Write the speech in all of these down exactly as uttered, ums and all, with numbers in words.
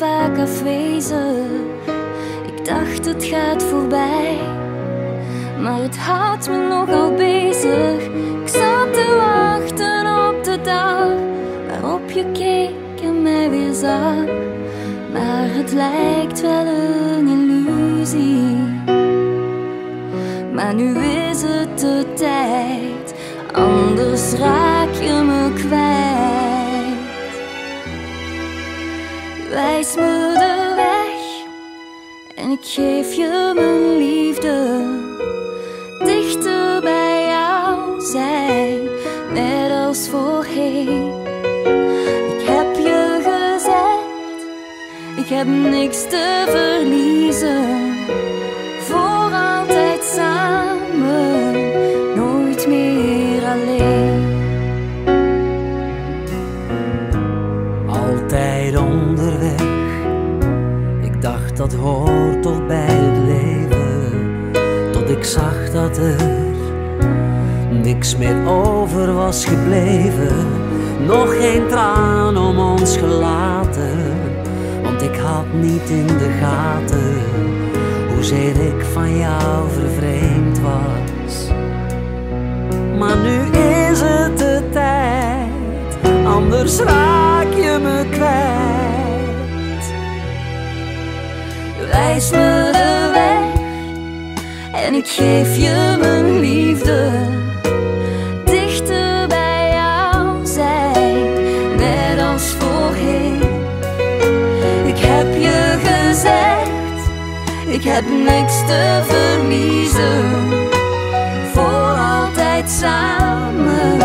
vaak afwezig. Ik dacht het gaat voorbij, maar het houdt me nogal bezig. Ik zat te wachten op de dag waarop je keek en mij weer zag. Maar het lijkt wel een illusie, maar nu is het de tijd, anders raak je me kwijt. Wijs me de weg en ik geef je mijn liefde. Dichter bij jou zijn, net als voorheen. Ik heb je gezegd, ik heb niks te verliezen. Voor altijd samen, nooit meer alleen. Altijd onderweg, ik dacht dat hoort toch bij het leven. Tot ik zag dat er niks meer over was gebleven. Nog geen traan om ons gelaten, want ik had niet in de gaten hoezeer ik van jou vervreemd was. Maar nu is het de tijd, anders raak je me kwijt. Wijs me de weg en ik geef je mijn liefde. Dichter bij jou zijn, net als voorheen. Ik heb je gezegd, ik heb niks te verliezen. Voor altijd samen,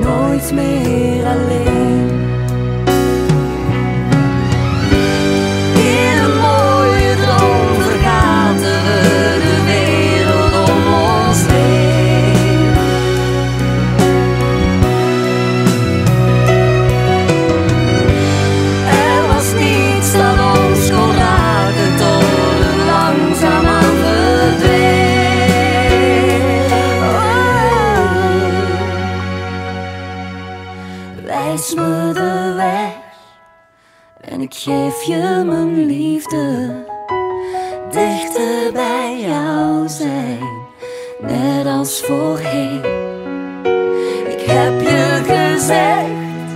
nooit meer alleen. In een mooie droom vergaten we de wereld om ons heen. Er was niets dat ons kon raken tot langzaamaan verdween. Oh. Wijs me de weg en ik geef je mijn liefde. Dichter bij jou zijn, net als voorheen. Ik heb je gezegd,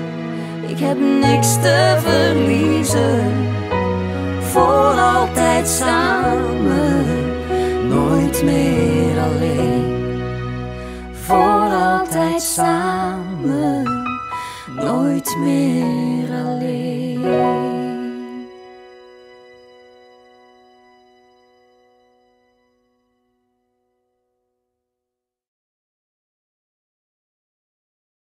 ik heb niks te verliezen. Voor altijd samen, nooit meer alleen. Voor altijd samen, nooit meer alleen.